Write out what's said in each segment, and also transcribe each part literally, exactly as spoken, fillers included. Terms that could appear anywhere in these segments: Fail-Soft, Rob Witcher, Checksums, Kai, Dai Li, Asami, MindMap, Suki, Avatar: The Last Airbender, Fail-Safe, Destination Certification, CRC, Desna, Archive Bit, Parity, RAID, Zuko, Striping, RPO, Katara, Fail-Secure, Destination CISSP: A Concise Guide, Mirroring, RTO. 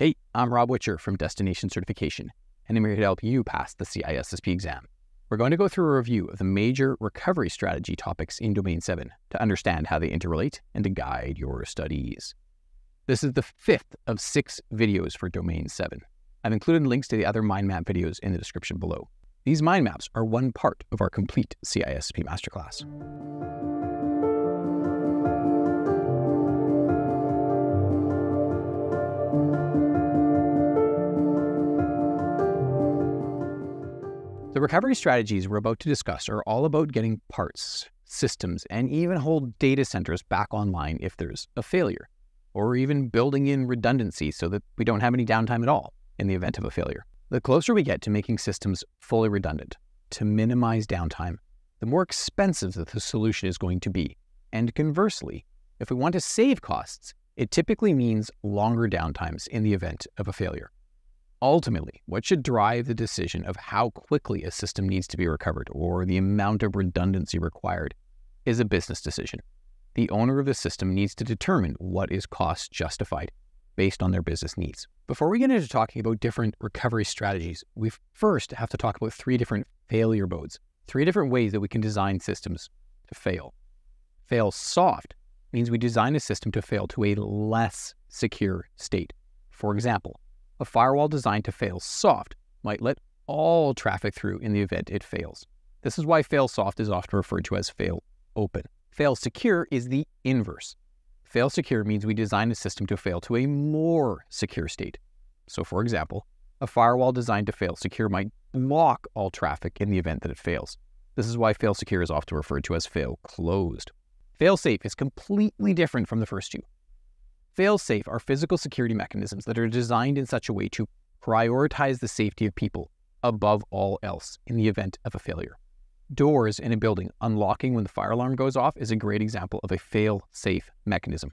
Hey, I'm Rob Witcher from Destination Certification, and I'm here to help you pass the C I S S P exam. We're going to go through a review of the major recovery strategy topics in Domain seven to understand how they interrelate and to guide your studies. This is the fifth of six videos for Domain seven. I've included links to the other mind map videos in the description below. These mind maps are one part of our complete C I S S P masterclass. The recovery strategies we're about to discuss are all about getting parts, systems, and even whole data centers back online if there's a failure, or even building in redundancy so that we don't have any downtime at all in the event of a failure. The closer we get to making systems fully redundant, to minimize downtime, the more expensive the solution is going to be. And conversely, if we want to save costs, it typically means longer downtimes in the event of a failure. Ultimately, what should drive the decision of how quickly a system needs to be recovered or the amount of redundancy required is a business decision. The owner of the system needs to determine what is cost justified based on their business needs. Before we get into talking about different recovery strategies, we first have to talk about three different failure modes, three different ways that we can design systems to fail. Fail soft means we design a system to fail to a less secure state. For example, a firewall designed to fail soft might let all traffic through in the event it fails. This is why fail soft is often referred to as fail open. Fail secure is the inverse. Fail secure means we design a system to fail to a more secure state. So for example, a firewall designed to fail secure might block all traffic in the event that it fails. This is why fail secure is often referred to as fail closed. Fail safe is completely different from the first two. Fail-safe are physical security mechanisms that are designed in such a way to prioritize the safety of people above all else in the event of a failure. Doors in a building unlocking when the fire alarm goes off is a great example of a fail-safe mechanism.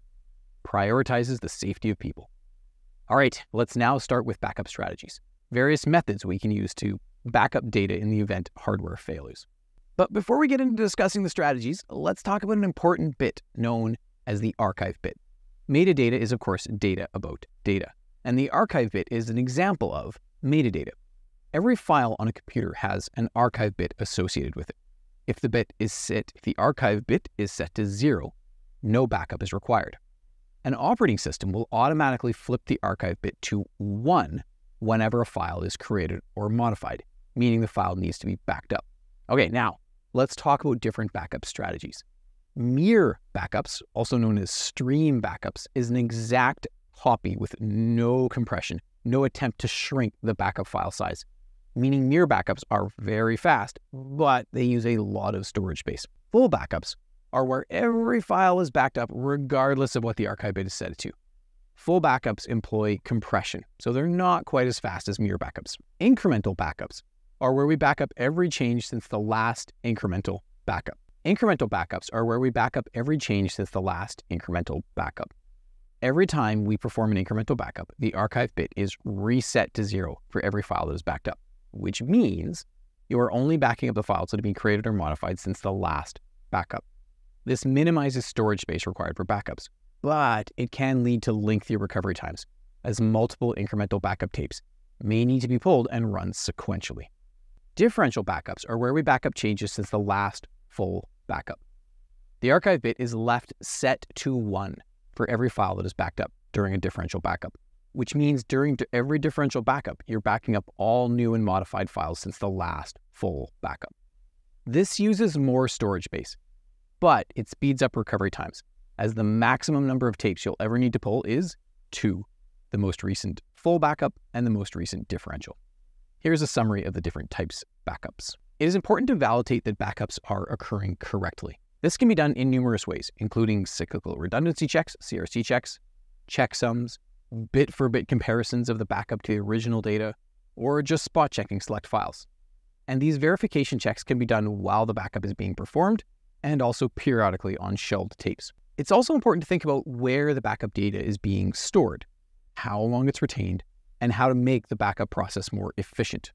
Prioritizes the safety of people. All right, let's now start with backup strategies. Various methods we can use to back up data in the event hardware failures. But before we get into discussing the strategies, let's talk about an important bit known as the archive bit. Metadata is, of course, data about data, and the archive bit is an example of metadata. Every file on a computer has an archive bit associated with it. If the bit is set, if the archive bit is set to zero, no backup is required. An operating system will automatically flip the archive bit to one whenever a file is created or modified, meaning the file needs to be backed up. Okay, now let's talk about different backup strategies. Mirror backups, also known as stream backups, is an exact copy with no compression, no attempt to shrink the backup file size, meaning mirror backups are very fast, but they use a lot of storage space. Full backups are where every file is backed up regardless of what the archive bit is set to. Full backups employ compression, so they're not quite as fast as mirror backups. Incremental backups are where we back up every change since the last incremental backup. Incremental backups are where we back up every change since the last incremental backup. Every time we perform an incremental backup, the archive bit is reset to zero for every file that is backed up, which means you are only backing up the files that have been created or modified since the last backup. This minimizes storage space required for backups, but it can lead to lengthy recovery times, as multiple incremental backup tapes may need to be pulled and run sequentially. Differential backups are where we back up changes since the last full backup. The archive bit is left set to one for every file that is backed up during a differential backup, which means during every differential backup, you're backing up all new and modified files since the last full backup. This uses more storage space, but it speeds up recovery times, as the maximum number of tapes you'll ever need to pull is two, the most recent full backup and the most recent differential. Here's a summary of the different types of backups. It is important to validate that backups are occurring correctly. This can be done in numerous ways, including cyclical redundancy checks, C R C checks, checksums, bit-for-bit comparisons of the backup to the original data, or just spot checking select files. And these verification checks can be done while the backup is being performed and also periodically on shelled tapes. It's also important to think about where the backup data is being stored, how long it's retained, and how to make the backup process more efficient.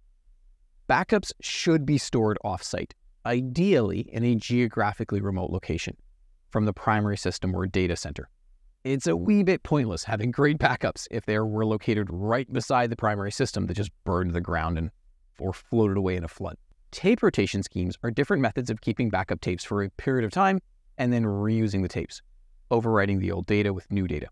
Backups should be stored off-site, ideally in a geographically remote location from the primary system or data center. It's a wee bit pointless having great backups if they were located right beside the primary system that just burned to the ground and or floated away in a flood. Tape rotation schemes are different methods of keeping backup tapes for a period of time and then reusing the tapes, overwriting the old data with new data.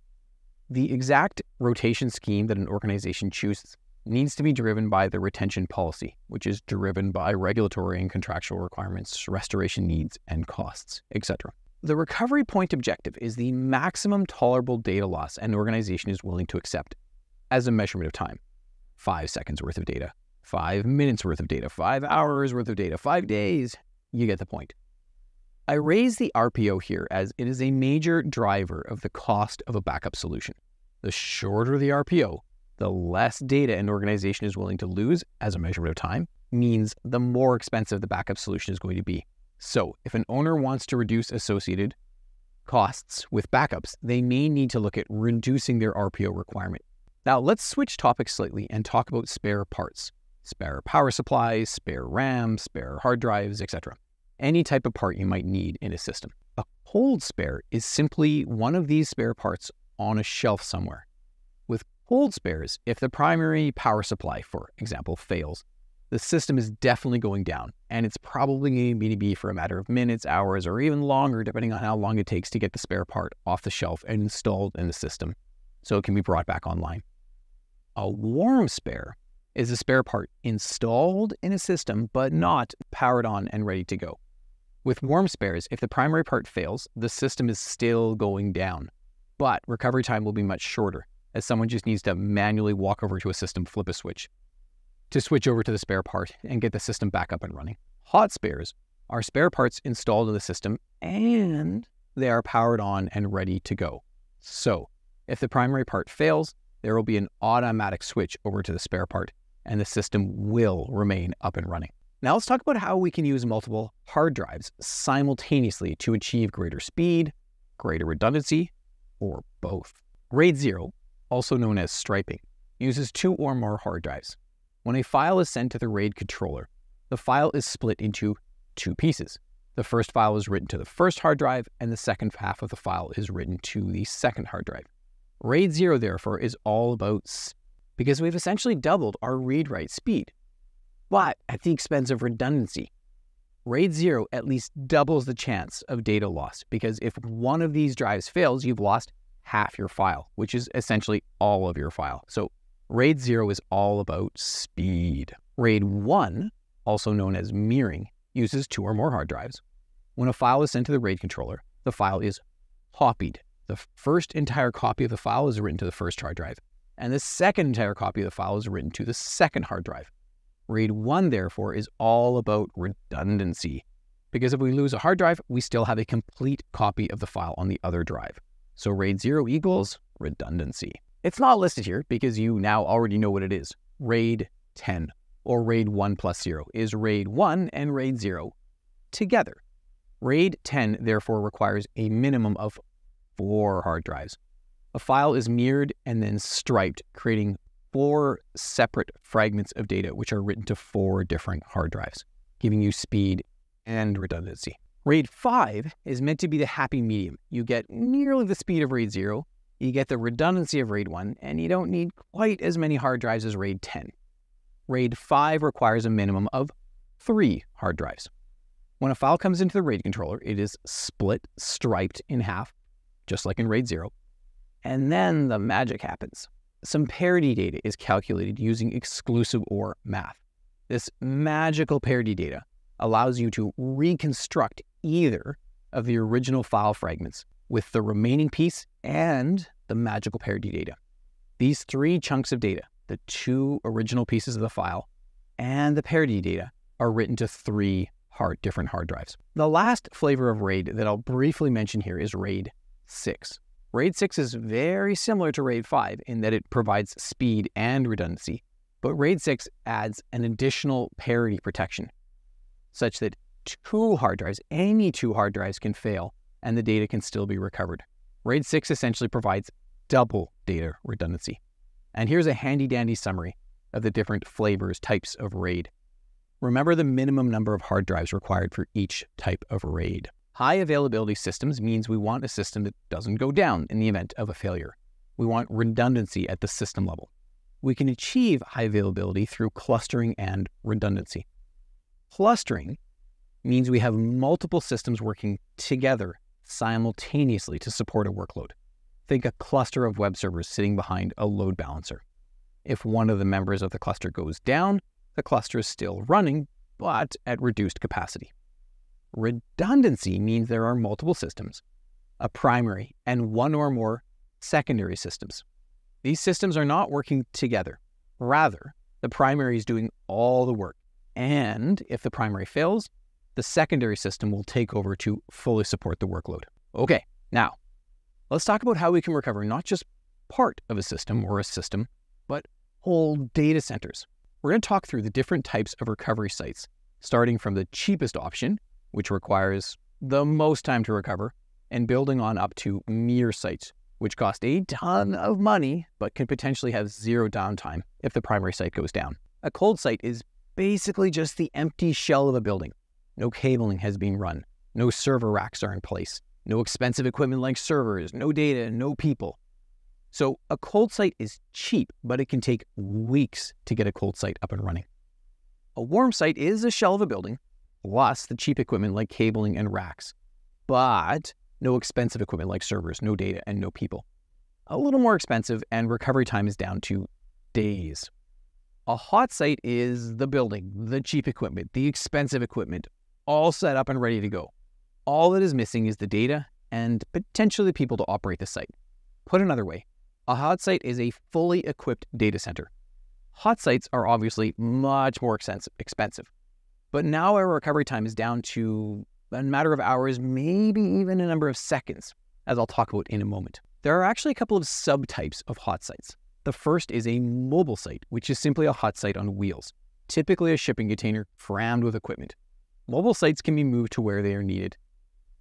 The exact rotation scheme that an organization chooses needs to be driven by the retention policy, which is driven by regulatory and contractual requirements, restoration needs and costs, et cetera. The recovery point objective is the maximum tolerable data loss an organization is willing to accept as a measurement of time. Five seconds worth of data, five minutes worth of data, five hours worth of data, five days, you get the point. I raise the R P O here as it is a major driver of the cost of a backup solution. The shorter the R P O, the less data an organization is willing to lose as a measurement of time, means the more expensive the backup solution is going to be. So if an owner wants to reduce associated costs with backups, they may need to look at reducing their R P O requirement. Now let's switch topics slightly and talk about spare parts, spare power supplies, spare RAM, spare hard drives, et cetera. Any type of part you might need in a system. A cold spare is simply one of these spare parts on a shelf somewhere. With cold spares, if the primary power supply, for example, fails, the system is definitely going down, and it's probably going to be for a matter of minutes, hours, or even longer, depending on how long it takes to get the spare part off the shelf and installed in the system so it can be brought back online. A warm spare is a spare part installed in a system but not powered on and ready to go. With warm spares, if the primary part fails, the system is still going down, but recovery time will be much shorter, as someone just needs to manually walk over to a system, flip a switch, to switch over to the spare part and get the system back up and running. Hot spares are spare parts installed in the system and they are powered on and ready to go. So if the primary part fails, there will be an automatic switch over to the spare part and the system will remain up and running. Now let's talk about how we can use multiple hard drives simultaneously to achieve greater speed, greater redundancy, or both. RAID zero, also known as striping, uses two or more hard drives. When a file is sent to the RAID controller, the file is split into two pieces. The first file is written to the first hard drive, and the second half of the file is written to the second hard drive. RAID zero, therefore, is all about speed, because we've essentially doubled our read-write speed, but at the expense of redundancy. RAID zero at least doubles the chance of data loss, because if one of these drives fails, you've lost half your file, which is essentially all of your file. So RAID zero is all about speed. RAID one, also known as mirroring, uses two or more hard drives. When a file is sent to the RAID controller, the file is copied. The first entire copy of the file is written to the first hard drive, and the second entire copy of the file is written to the second hard drive. RAID one, therefore, is all about redundancy, because if we lose a hard drive, we still have a complete copy of the file on the other drive. So RAID zero equals redundancy. It's not listed here because you now already know what it is. RAID ten, or RAID one plus zero, is RAID one and RAID zero together. RAID ten therefore requires a minimum of four hard drives. A file is mirrored and then striped, creating four separate fragments of data which are written to four different hard drives, giving you speed and redundancy. RAID five is meant to be the happy medium. You get nearly the speed of RAID zero, you get the redundancy of RAID one, and you don't need quite as many hard drives as RAID ten. RAID five requires a minimum of three hard drives. When a file comes into the RAID controller, it is split, striped in half, just like in RAID zero. And then the magic happens. Some parity data is calculated using exclusive or math. This magical parity data allows you to reconstruct either of the original file fragments with the remaining piece and the magical parity data. These three chunks of data, the two original pieces of the file and the parity data, are written to three hard, different hard drives. The last flavor of RAID that I'll briefly mention here is RAID six. RAID six is very similar to RAID five in that it provides speed and redundancy, but RAID six adds an additional parity protection, such that two hard drives, any two hard drives, can fail and the data can still be recovered. RAID six essentially provides double data redundancy. And here's a handy-dandy summary of the different flavors, types of RAID. Remember the minimum number of hard drives required for each type of RAID. High availability systems means we want a system that doesn't go down in the event of a failure. We want redundancy at the system level. We can achieve high availability through clustering and redundancy. Clustering means we have multiple systems working together simultaneously to support a workload. Think a cluster of web servers sitting behind a load balancer. If one of the members of the cluster goes down, the cluster is still running, but at reduced capacity. Redundancy means there are multiple systems, a primary and one or more secondary systems. These systems are not working together. Rather, the primary is doing all the work. And if the primary fails, the secondary system will take over to fully support the workload. Okay, now let's talk about how we can recover not just part of a system or a system, but whole data centers. We're going to talk through the different types of recovery sites, starting from the cheapest option, which requires the most time to recover, and building on up to mere sites, which cost a ton of money, but can potentially have zero downtime if the primary site goes down. A cold site is basically just the empty shell of a building. No cabling has been run. No server racks are in place. No expensive equipment like servers, no data, no people. So a cold site is cheap, but it can take weeks to get a cold site up and running. A warm site is a shell of a building, plus the cheap equipment like cabling and racks, but no expensive equipment like servers, no data, and no people. A little more expensive, and recovery time is down to days. A hot site is the building, the cheap equipment, the expensive equipment, all set up and ready to go. All that is missing is the data and potentially the people to operate the site. Put another way, a hot site is a fully equipped data center. Hot sites are obviously much more expensive, but now our recovery time is down to a matter of hours, maybe even a number of seconds, as I'll talk about in a moment. There are actually a couple of subtypes of hot sites. The first is a mobile site, which is simply a hot site on wheels, typically a shipping container crammed with equipment. Mobile sites can be moved to where they are needed,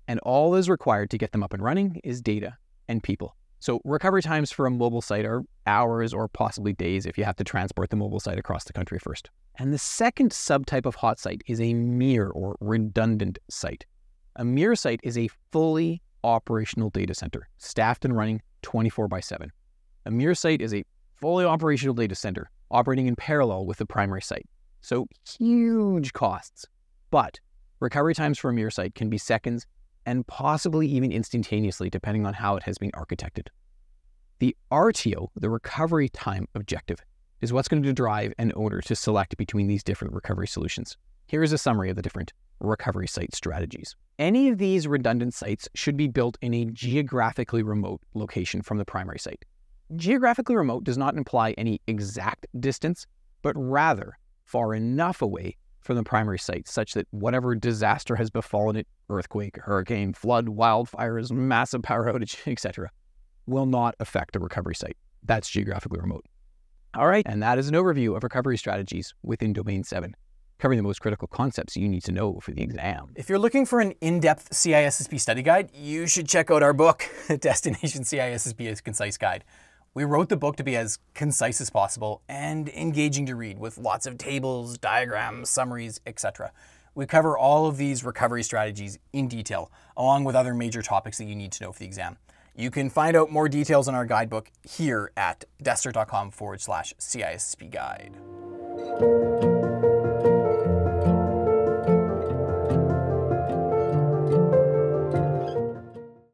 and all that is required to get them up and running is data and people. So recovery times for a mobile site are hours or possibly days if you have to transport the mobile site across the country first. And the second subtype of hot site is a mere or redundant site. A mere site is a fully operational data center, staffed and running twenty-four by seven. A mere site is a fully operational data center operating in parallel with the primary site. So huge costs, but recovery times for a mere site can be seconds and possibly even instantaneously, depending on how it has been architected. The R T O, the recovery time objective, is what's going to drive an owner to select between these different recovery solutions. Here is a summary of the different recovery site strategies. Any of these redundant sites should be built in a geographically remote location from the primary site. Geographically remote does not imply any exact distance, but rather far enough away from the primary site such that whatever disaster has befallen it, earthquake, hurricane, flood, wildfires, massive power outage, et cetera, will not affect the recovery site. That's geographically remote. All right, and that is an overview of recovery strategies within Domain seven, covering the most critical concepts you need to know for the exam. If you're looking for an in-depth C I S S P study guide, you should check out our book, Destination C I S S P: A Concise Guide. We wrote the book to be as concise as possible and engaging to read, with lots of tables, diagrams, summaries, et cetera. We cover all of these recovery strategies in detail, along with other major topics that you need to know for the exam. You can find out more details on our guidebook here at destert dot com forward slash C I S S P guide.